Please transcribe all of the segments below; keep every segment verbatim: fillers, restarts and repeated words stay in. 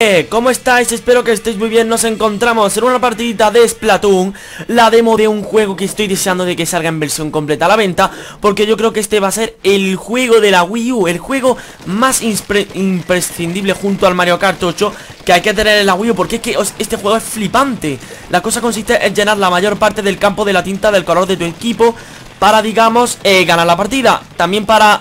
Eh, ¿Cómo estáis? Espero que estéis muy bien. Nos encontramos en una partidita de Splatoon, la demo de un juego que estoy deseando de que salga en versión completa a la venta, porque yo creo que este va a ser el juego de la Wii U, el juego más imprescindible junto al Mario Kart ocho que hay que tener en la Wii U, porque es que este juego es flipante. La cosa consiste en llenar la mayor parte del campo de la tinta del color de tu equipo para, digamos, eh, ganar la partida. También para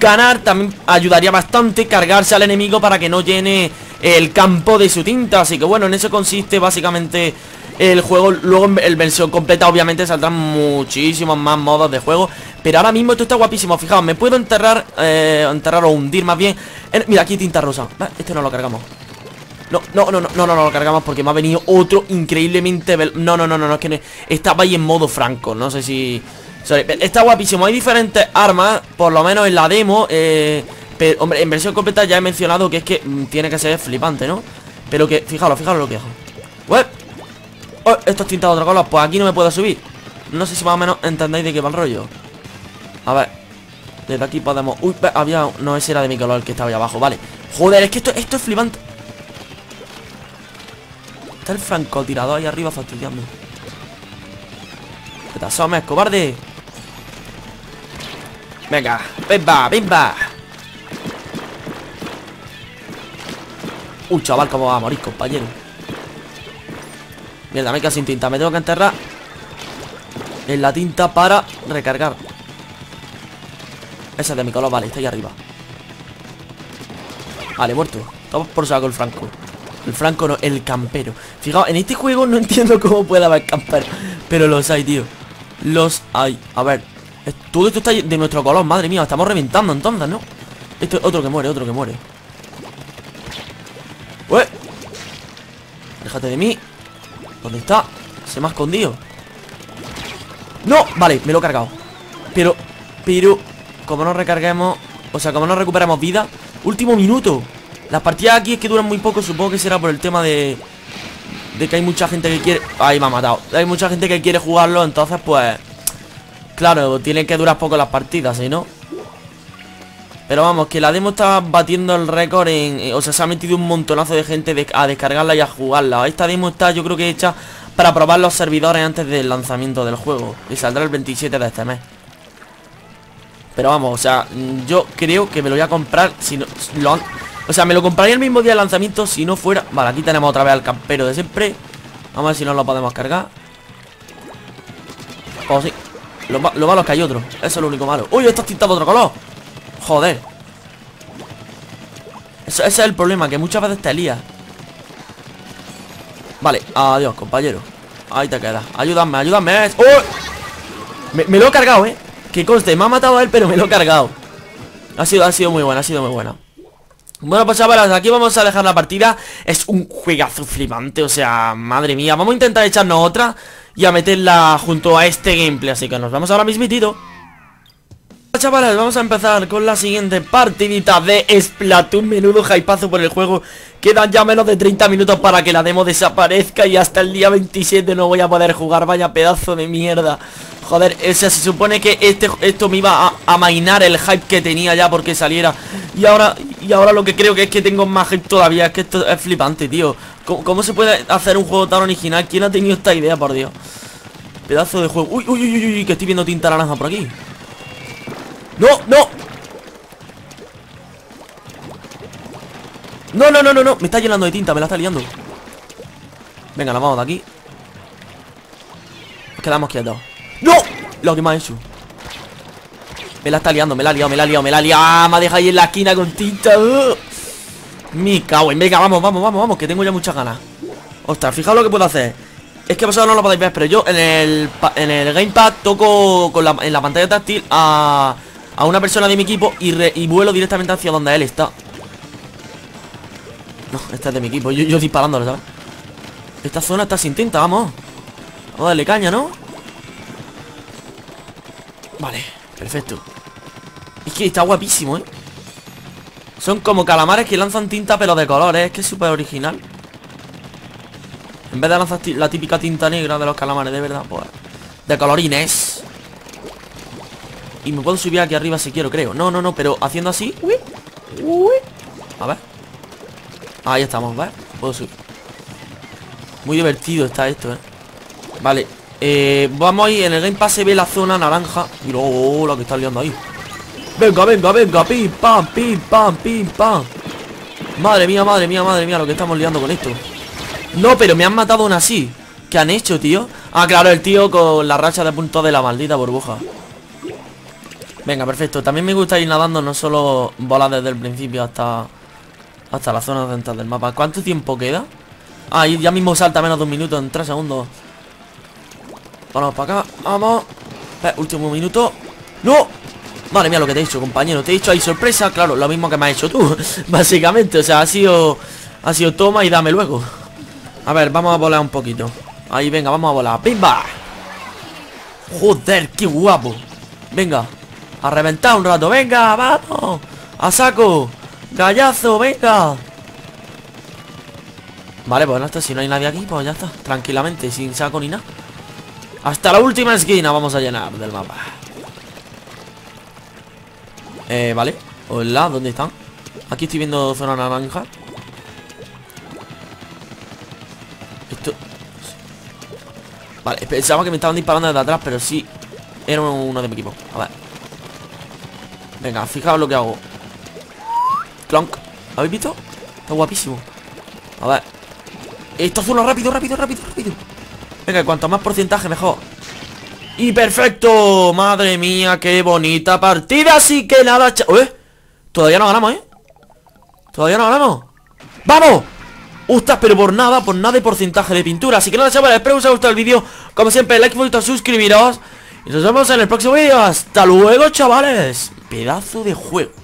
ganar, también ayudaría bastante cargarse al enemigo para que no llene el campo de su tinta. Así que bueno, en eso consiste básicamente el juego. Luego en versión completa obviamente saldrán muchísimos más modos de juego, pero ahora mismo esto está guapísimo. Fijaos, me puedo enterrar, eh, enterrar o hundir más bien en... Mira, aquí tinta rosa. Este no lo cargamos. No, no, no, no, no, no, no lo cargamos porque me ha venido otro increíblemente... No, no, no, no, no, es que no, estaba ahí en modo franco. No sé si... Sorry. Está guapísimo. Hay diferentes armas, por lo menos en la demo, eh... Pero, hombre, en versión completa ya he mencionado que es que mmm, tiene que ser flipante, ¿no? Pero que, fijaros, fijaros lo que hago. Web. Oh, esto es tinta de otro color. Pues aquí no me puedo subir. No sé si más o menos entendéis de qué va el rollo. A ver. Desde aquí podemos... Uy, había... No, ese era de mi color el que estaba ahí abajo, vale. Joder, es que esto, esto es flipante. Está el francotirador ahí arriba fastidiando. ¿Qué te asomes, cobarde? Venga, pimba, pimba. Uy, chaval, cómo va a morir, compañero. Mierda, me quedo sin tinta. Me tengo que enterrar en la tinta para recargar. Esa es de mi color, vale, está ahí arriba. Vale, muerto. Estamos por saco el franco. El franco no, el campero. Fijaos, en este juego no entiendo cómo puede haber campero, pero los hay, tío. Los hay. A ver, todo esto está de nuestro color, madre mía. Estamos reventando entonces, ¿no? Esto es otro que muere, otro que muere. Ué. Déjate de mí. ¿Dónde está? Se me ha escondido. ¡No! Vale, me lo he cargado. Pero, pero como no recarguemos, o sea, como no recuperamos vida. Último minuto. Las partidas aquí es que duran muy poco. Supongo que será por el tema de De que hay mucha gente que quiere... Ahí me ha matado. Hay mucha gente que quiere jugarlo. Entonces, pues, claro, tienen que durar poco las partidas, ¿sí, no? Pero vamos, que la demo está batiendo el récord en... Eh, o sea, se ha metido un montonazo de gente de, a descargarla y a jugarla. Esta demo está, yo creo que hecha para probar los servidores antes del lanzamiento del juego. Y saldrá el veintisiete de este mes. Pero vamos, o sea, yo creo que me lo voy a comprar si no... Lo, o sea, me lo compraría el mismo día de lanzamiento si no fuera... Vale, aquí tenemos otra vez al campero de siempre. Vamos a ver si no lo podemos cargar. Oh, sí. Lo, lo malo es que hay otro. Eso es lo único malo. ¡Uy, esto es tintado de otro color! Joder, Eso, ese es el problema, que muchas veces te lías. Vale, adiós, compañero. Ahí te quedas, ayúdame, ayúdame. ¡Oh! me, me lo he cargado, eh. Que conste, me ha matado a él, pero me lo he cargado. Ha sido, ha sido muy buena, ha sido muy buena. Bueno, pues chavales, aquí vamos a dejar la partida. Es un juegazo flipante, o sea, madre mía. Vamos a intentar echarnos otra y a meterla junto a este gameplay. Así que nos vemos ahora mismitito. Chavales, vamos a empezar con la siguiente partidita de Splatoon. Menudo hypazo por el juego. Quedan ya menos de treinta minutos para que la demo desaparezca y hasta el día veintisiete no voy a poder jugar. Vaya pedazo de mierda. Joder, o sea, se supone que este, esto me iba a amainar el hype que tenía ya porque saliera. Y ahora, y ahora lo que creo que es que tengo más hype todavía. Es que esto es flipante, tío. ¿Cómo, cómo se puede hacer un juego tan original? ¿Quién ha tenido esta idea, por Dios? Pedazo de juego. Uy, uy, uy, uy, que estoy viendo tinta naranja por aquí. No, no. No, no, no, no, no. Me está llenando de tinta, me la está liando. Venga, nos vamos de aquí. Nos quedamos quietos. ¡No! Lo que me ha hecho. Me la está liando, me la ha liado, me la ha liado, me la ha liado. ¡Ah! Me ha dejado ahí en la esquina con tinta. ¡Ugh! Me cago en... Venga, vamos, vamos, vamos, vamos, que tengo ya muchas ganas. Ostras, fijaos lo que puedo hacer. Es que vosotros no lo podéis ver, pero yo en el, en el gamepad toco con la, en la pantalla táctil a... a una persona de mi equipo y, re, y vuelo directamente hacia donde él está. No, esta es de mi equipo, yo, yo disparándolo, ¿sabes? Esta zona está sin tinta, vamos. Vamos a darle caña, ¿no? Vale, perfecto. Es que está guapísimo, ¿eh? Son como calamares que lanzan tinta pero de colores, ¿eh? Es que es súper original. En vez de lanzar la típica tinta negra de los calamares, de verdad, pues... de colorines. Y me puedo subir aquí arriba si quiero, creo. No, no, no, pero haciendo así. A ver. Ah, ya estamos, ¿vale? Puedo subir. Muy divertido está esto, ¿eh? Vale, eh, vamos ahí. En el Game Pass se ve la zona naranja. Mira, oh, la que está liando ahí. Venga, venga, venga, pim, pam, pim, pam, pim, pam. Madre mía, madre mía, madre mía, lo que estamos liando con esto. No, pero me han matado aún así. ¿Qué han hecho, tío? Ah, claro, el tío con la racha de puntos de la maldita burbuja. Venga, perfecto. También me gusta ir nadando, no solo volar desde el principio hasta hasta la zona central del mapa. ¿Cuánto tiempo queda? Ah, y ya mismo salta menos de un minuto, en tres segundos. Vamos para acá, vamos. Eh, último minuto. ¡No! Madre mía lo que te he hecho, compañero. Te he hecho ahí sorpresa, claro, lo mismo que me has hecho tú. Básicamente, o sea, ha sido ha sido toma y dame luego. A ver, vamos a volar un poquito. Ahí, venga, vamos a volar. ¡Pimba! Joder, qué guapo. Venga. A reventar un rato, venga, vamos. A saco, gallazo, venga. Vale, pues hasta si no hay nadie aquí, pues ya está, tranquilamente, sin saco ni nada. Hasta la última esquina vamos a llenar del mapa. Eh, vale. Hola, ¿dónde están? Aquí estoy viendo zona naranja. Esto... Vale, pensaba que me estaban disparando desde atrás, pero sí, era uno de mi equipo. A ver. Venga, fijaos lo que hago. Clonk. ¿Habéis visto? Está guapísimo. A ver. Esto es uno rápido, rápido, rápido, rápido. Venga, cuanto más porcentaje mejor. Y perfecto. Madre mía, qué bonita partida. Así que nada, cha... ¿Eh? Todavía no ganamos, ¿eh? Todavía no ganamos. ¡Vamos! Ustas, pero por nada, por nada de porcentaje de pintura. Así que nada, chavales, espero que os haya gustado el vídeo. Como siempre, like, follow, suscribiros. Y nos vemos en el próximo vídeo. Hasta luego, chavales. Pedazo de juego.